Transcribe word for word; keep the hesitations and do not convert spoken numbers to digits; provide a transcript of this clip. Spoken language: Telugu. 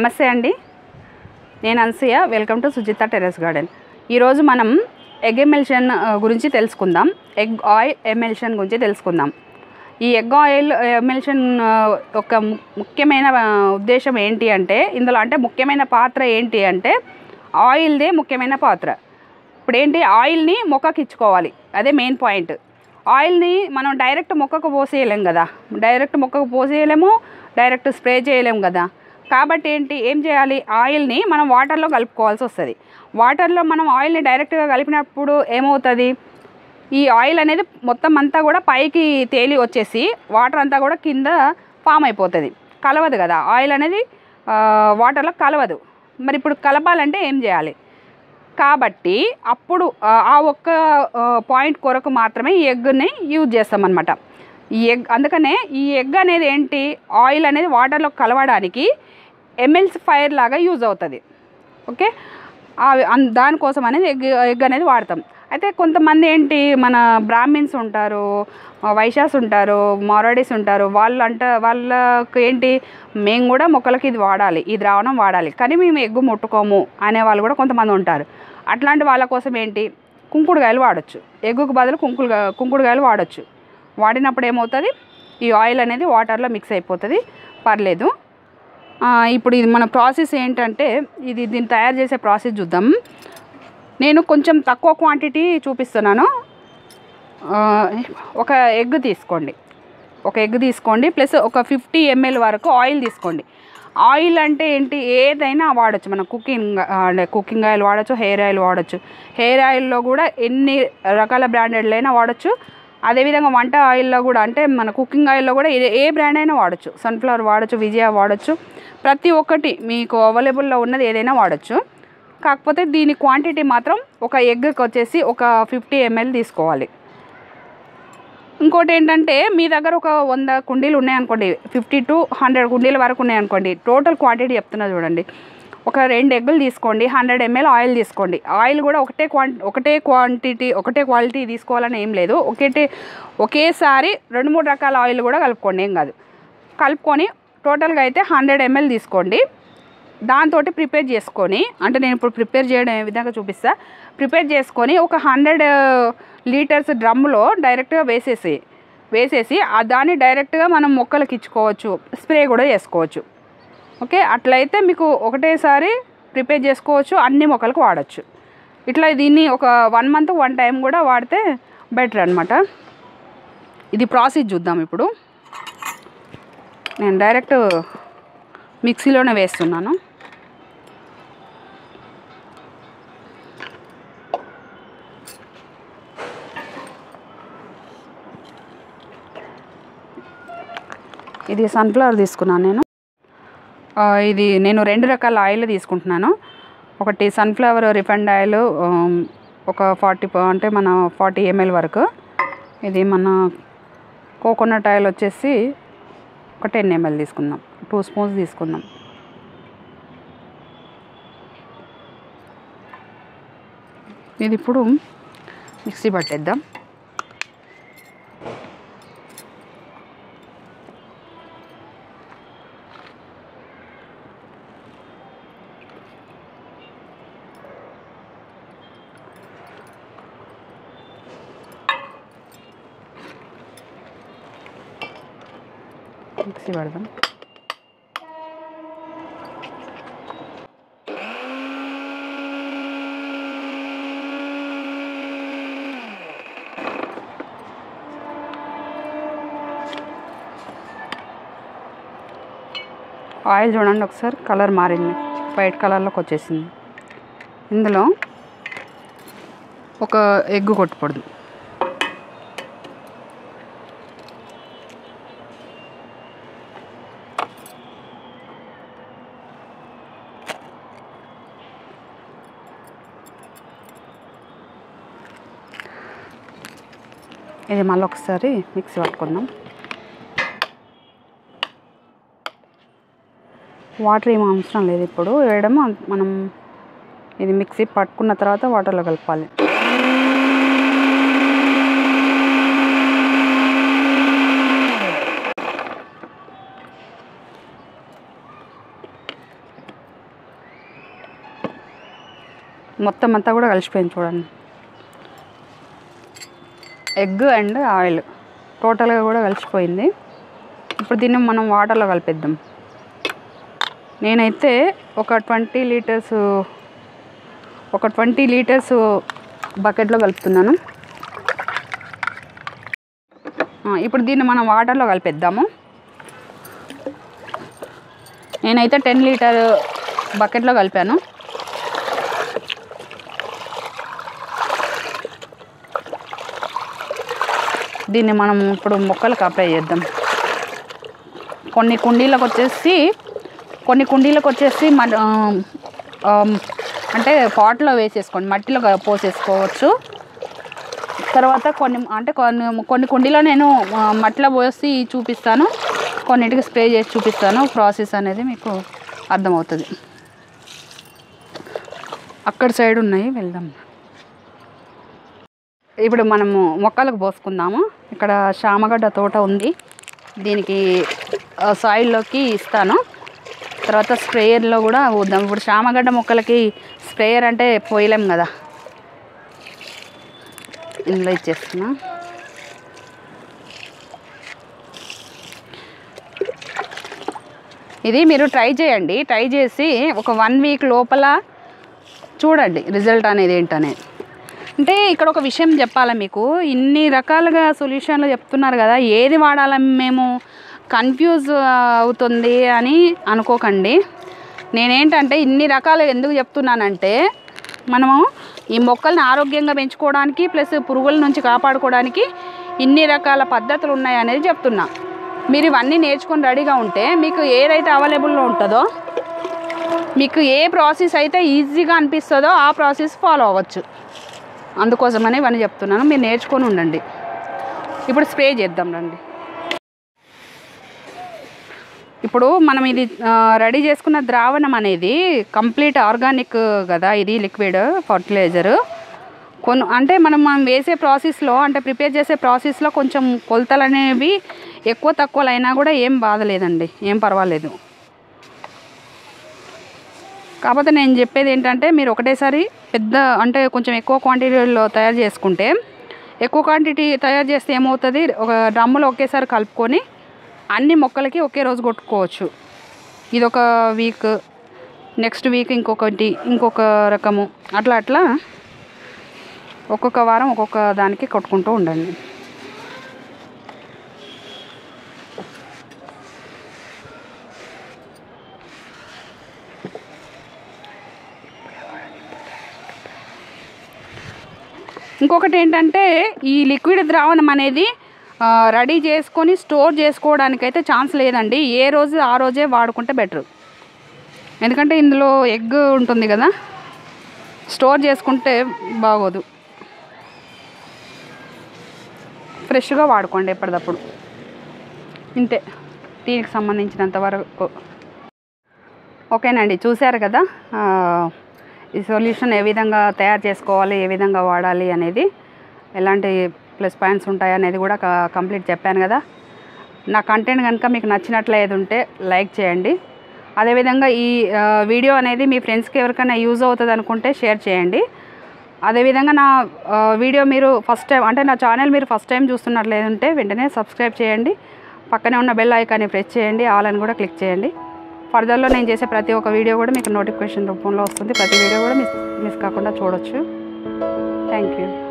నమస్తే అండి, నేను Anasuya. Welcome to Sujitha terrace garden. ఈరోజు మనం ఎగ్ ఎమల్షన్ గురించి తెలుసుకుందాం. ఎగ్ ఆయిల్ ఎమల్షన్ గురించి తెలుసుకుందాం. ఈ ఎగ్ ఆయిల్ ఎమల్షన్ ఒక ముఖ్యమైన ఉద్దేశం ఏంటి అంటే, ఇందులో అంటే ముఖ్యమైన పాత్ర ఏంటి అంటే ఆయిల్దే ముఖ్యమైన పాత్ర. ఇప్పుడు ఏంటి, ఆయిల్ని మొక్కకి ఇచ్చుకోవాలి, అదే మెయిన్ పాయింట్. ఆయిల్ని మనం డైరెక్ట్ మొక్కకు పోసేయలేం కదా, డైరెక్ట్ మొక్కకు పోసేయలేము, డైరెక్ట్ స్ప్రే చేయలేము కదా. కాబట్టి ఏంటి, ఏం చేయాలి, ఆయిల్ని మనం వాటర్లో కలుపుకోవాల్సి వస్తుంది. వాటర్లో మనం ఆయిల్ని డైరెక్ట్గా కలిపినప్పుడు ఏమవుతుంది, ఈ ఆయిల్ అనేది మొత్తం అంతా కూడా పైకి తేలి వచ్చేసి వాటర్ అంతా కూడా కింద ఫామ్ అయిపోతుంది, కలవదు కదా. ఆయిల్ అనేది వాటర్లో కలవదు. మరి ఇప్పుడు కలపాలంటే ఏం చేయాలి, కాబట్టి అప్పుడు ఆ ఒక్క పాయింట్ కొరకు మాత్రమే ఈ ఎగ్గుని యూజ్ చేస్తామన్నమాట. ఈ ఎగ్ అందుకనే ఈ ఎగ్ అనేది ఏంటి, ఆయిల్ అనేది వాటర్లో కలవడానికి ఎమ్ఎల్స్ ఫైర్ లాగా యూజ్ అవుతుంది. ఓకే, దానికోసం అనేది ఎగ్ ఎగ్ అనేది వాడతాం. అయితే కొంతమంది ఏంటి, మన బ్రాహ్మిన్స్ ఉంటారు, వైశాస్ ఉంటారు, మారవాడీస్ ఉంటారు, వాళ్ళు అంట వాళ్ళకు ఏంటి, మేము కూడా మొక్కలకి ఇది వాడాలి, ఈ ద్రావణం వాడాలి, కానీ మేము ఎగ్గు ముట్టుకోము అనే వాళ్ళు కూడా కొంతమంది ఉంటారు. అట్లాంటి వాళ్ళ కోసం ఏంటి, కుంకుడుకాయలు వాడచ్చు, ఎగ్గుకు బదులు కుంకుడు కుంకుడుకాయలు వాడచ్చు. వాడినప్పుడు ఏమవుతుంది, ఈ ఆయిల్ అనేది వాటర్లో మిక్స్ అయిపోతుంది, పర్లేదు. ఇప్పుడు ఇది మన ప్రాసెస్ ఏంటంటే, ఇది దీన్ని తయారు చేసే ప్రాసెస్ చూద్దాం. నేను కొంచెం తక్కువ క్వాంటిటీ చూపిస్తున్నాను. ఒక ఎగ్ తీసుకోండి, ఒక ఎగ్ తీసుకోండి ప్లస్ ఒక ఫిఫ్టీ ఎంఎల్ వరకు ఆయిల్ తీసుకోండి. ఆయిల్ అంటే ఏంటి, ఏదైనా వాడచ్చు మనం, కుకింగ్ అంటే కుకింగ్ ఆయిల్ వాడచ్చు, హెయిర్ ఆయిల్ వాడచ్చు. హెయిర్ ఆయిల్లో కూడా ఎన్ని రకాల బ్రాండెడ్లైనా వాడచ్చు. అదేవిధంగా వంట ఆయిల్లో కూడా, అంటే మన కుకింగ్ ఆయిల్లో కూడా ఏ బ్రాండ్ అయినా వాడచ్చు, సన్ఫ్లవర్ వాడచ్చు, విజయ వాడచ్చు, ప్రతి ఒక్కటి మీకు అవైలబుల్లో ఉన్నది ఏదైనా వాడచ్చు. కాకపోతే దీని క్వాంటిటీ మాత్రం ఒక ఎగ్కి వచ్చేసి ఒక ఫిఫ్టీ ఎంఎల్ తీసుకోవాలి. ఇంకోటి ఏంటంటే, మీ దగ్గర ఒక వంద కుండీలు ఉన్నాయనుకోండి, ఫిఫ్టీ టు హండ్రెడ్ కుండీల వరకు ఉన్నాయనుకోండి, టోటల్ క్వాంటిటీ చెప్తున్నా చూడండి. ఒక రెండు ఎగ్గులు తీసుకోండి, హండ్రెడ్ ఎంఎల్ ఆయిల్ తీసుకోండి. ఆయిల్ కూడా ఒకటే క్వాంటి ఒకటే క్వాంటిటీ ఒకటే క్వాలిటీ తీసుకోవాలని ఏం లేదు, ఒకటే ఒకేసారి రెండు మూడు రకాల ఆయిల్ కూడా కలుపుకోండి, ఏం కాదు. కలుపుకొని టోటల్గా అయితే హండ్రెడ్ ఎంఎల్ తీసుకోండి. దాంతో ప్రిపేర్ చేసుకొని, అంటే నేను ఇప్పుడు ప్రిపేర్ చేయడం ఏ విధంగా చూపిస్తా, ప్రిపేర్ చేసుకొని ఒక హండ్రెడ్ లీటర్స్ డ్రమ్లో డైరెక్ట్గా వేసేసి వేసేసి దాన్ని డైరెక్ట్గా మనం మొక్కలకి ఇచ్చుకోవచ్చు, స్ప్రే కూడా చేసుకోవచ్చు. ఓకే, అట్లయితే మీకు ఒకటేసారి ప్రిపేర్ చేసుకోవచ్చు, అన్ని మొక్కలకు వాడచ్చు. ఇట్లా దీన్ని ఒక వన్ మంత్ వన్ టైం కూడా వాడితే బెటర్ అనమాట. ఇది ప్రాసెస్ చూద్దాం. ఇప్పుడు నేను డైరెక్ట్ మిక్సీలోనే వేస్తున్నాను. ఇది సన్ఫ్లవర్ తీసుకున్నాను నేను. ఇది నేను రెండు రకాల ఆయిల్ తీసుకుంటున్నాను. ఒకటి సన్ఫ్లవర్ రిఫైండ్ ఆయిల్ ఒక ఫార్టీ అంటే మన ఫార్టీ ఎంఎల్ వరకు. ఇది మన కోకోనట్ ఆయిల్ వచ్చేసి ఒక టెన్ ఎంఎల్ తీసుకుందాం, టూ స్పూన్స్ తీసుకుందాం. ఇది ఇప్పుడు మిక్సీ పట్టేద్దాం. మిక్సీ పడదాం. ఆయిల్ చూడండి ఒకసారి, కలర్ మారింది, వైట్ కలర్లోకి వచ్చేసింది. ఇందులో ఒక ఎగ్గు కొట్టుకోవడం, ఇది మళ్ళీ ఒకసారి మిక్సీ పట్టుకుందాం. వాటర్ ఏం అవసరం లేదు ఇప్పుడు వేయడం, మనం ఇది మిక్సీ పట్టుకున్న తర్వాత వాటర్లో కలపాలి. మొత్తం అంతా కూడా కలిసిపోయింది చూడండి. ఎగ్ అండ్ ఆయిల్ టోటల్గా కూడా కలిసిపోయింది. ఇప్పుడు దీన్ని మనం వాటర్లో కలిపేద్దాం. నేనైతే ఒక ట్వంటీ లీటర్స్ ఒక ట్వంటీ లీటర్స్ బకెట్లో కలుపుతున్నాను. ఇప్పుడు దీన్ని మనం వాటర్లో కలిపేద్దాము. నేనైతే టెన్ లీటర్ బకెట్లో కలిపాను. దీన్ని మనం ఇప్పుడు మొక్కలకు అప్లై చేద్దాం. కొన్ని కుండీలకు వచ్చేసి కొన్ని కుండీలకు వచ్చేసి మన అంటే పాట్లో వేసేసుకోండి, మట్టిలో పోసేసుకోవచ్చు. తర్వాత కొన్ని అంటే కొన్ని కొన్ని కుండీలో నేను మట్టిలో పోసి చూపిస్తాను, కొన్నిటికి స్ప్రే చేసి చూపిస్తాను. ప్రాసెస్ అనేది మీకు అర్థమవుతుంది. అక్కడ సైడ్ ఉన్నాయి, వెళ్దాం. ఇప్పుడు మనము మొక్కలకు పోసుకుందాము. ఇక్కడ శామగడ్డ తోట ఉంది, దీనికి సాయిల్లోకి ఇస్తాను, తర్వాత స్ప్రేయర్లో కూడా పోద్దాం. ఇప్పుడు శామగడ్డ మొక్కలకి స్ప్రేయర్ అంటే పోయలేం కదా, ఇందులో ఇచ్చేస్తున్నా. ఇది మీరు ట్రై చేయండి, ట్రై చేసి ఒక వన్ వీక్ లోపల చూడండి రిజల్ట్ అనేది ఏంటనేది. అంటే ఇక్కడ ఒక విషయం చెప్పాలి మీకు, ఇన్ని రకాలుగా సొల్యూషన్లు చెప్తున్నారు కదా, ఏది వాడాలి మేము కన్ఫ్యూజ్ అవుతుంది అని అనుకోకండి. నేనేంటంటే ఇన్ని రకాలు ఎందుకు చెప్తున్నానంటే, మనము ఈ మొక్కల్ని ఆరోగ్యంగా పెంచుకోవడానికి ప్లస్ పురుగుల నుంచి కాపాడుకోవడానికి ఇన్ని రకాల పద్ధతులు ఉన్నాయనేది చెప్తున్నా. మీరు ఇవన్నీ నేర్చుకొని రెడీగా ఉంటే మీకు ఏదైతే అవైలబుల్లో ఉంటుందో, మీకు ఏ ప్రాసెస్ అయితే ఈజీగా అనిపిస్తుందో ఆ ప్రాసెస్ ఫాలో అవ్వచ్చు. అందుకోసమని ఇవన్నీ చెప్తున్నాను, మీరు నేర్చుకొని ఉండండి. ఇప్పుడు స్ప్రే చేద్దాం రండి. ఇప్పుడు మనం ఇది రెడీ చేసుకున్న ద్రావణం అనేది కంప్లీట్ ఆర్గానిక్ కదా, ఇది లిక్విడ్ ఫర్టిలైజరు. కొను అంటే మనం మనం వేసే ప్రాసెస్లో అంటే ప్రిపేర్ చేసే ప్రాసెస్లో కొంచెం కొలతలు అనేవి ఎక్కువ తక్కువలు అయినా కూడా ఏం బాధలేదండి, ఏం పర్వాలేదు. కాకపోతే నేను చెప్పేది ఏంటంటే, మీరు ఒకటేసారి పెద్ద అంటే కొంచెం ఎక్కువ క్వాంటిటీలో తయారు చేసుకుంటే, ఎక్కువ క్వాంటిటీ తయారు చేస్తే ఏమవుతుంది, ఒక డ్రమ్ములో ఒకేసారి కలుపుకొని అన్ని మొక్కలకి ఒకే రోజు కొట్టుకోవచ్చు. ఇదొక వీక్, నెక్స్ట్ వీక్ ఇంకొకటి ఇంకొక రకము, అట్లా అట్లా ఒక్కొక్క వారం ఒక్కొక్క దానికి కొట్టుకుంటూ ఉండండి. ఇంకొకటి ఏంటంటే, ఈ లిక్విడ్ ద్రావణం అనేది రెడీ చేసుకొని స్టోర్ చేసుకోవడానికైతే ఛాన్స్ లేదండి. ఏ రోజు ఆ రోజే వాడుకుంటే బెటర్, ఎందుకంటే ఇందులో ఎగ్ ఉంటుంది కదా, స్టోర్ చేసుకుంటే బాగోదు. ఫ్రెష్గా వాడుకోండి ఎప్పటికప్పుడు. ఇంతే దీనికి సంబంధించినంత వరకు. ఓకేనండి, చూశారు కదా ఈ సొల్యూషన్ ఏ విధంగా తయారు చేసుకోవాలి, ఏ విధంగా వాడాలి అనేది, ఎలాంటి ప్లస్ పాయింట్స్ ఉంటాయి అనేది కూడా కంప్లీట్ చెప్పాను కదా. నా కంటెంట్ కనుక మీకు నచ్చినట్లు ఏది ఉంటే లైక్ చేయండి. అదేవిధంగా ఈ వీడియో అనేది మీ ఫ్రెండ్స్కి ఎవరికైనా యూజ్ అవుతుంది అనుకుంటే షేర్ చేయండి. అదేవిధంగా నా వీడియో మీరు ఫస్ట్ టైం అంటే నా ఛానల్ మీరు ఫస్ట్ టైం చూస్తున్నట్లు ఏదంటే వెంటనే సబ్స్క్రైబ్ చేయండి. పక్కనే ఉన్న బెల్ ఐకాన్ని ప్రెస్ చేయండి, ఆల్ అని కూడా క్లిక్ చేయండి. ఫర్దర్లో నేను చేసే ప్రతి ఒక్క వీడియో కూడా మీకు నోటిఫికేషన్ రూపంలో వస్తుంది. ప్రతి వీడియో కూడా మిస్ మిస్ కాకుండా చూడవచ్చు. Thank you.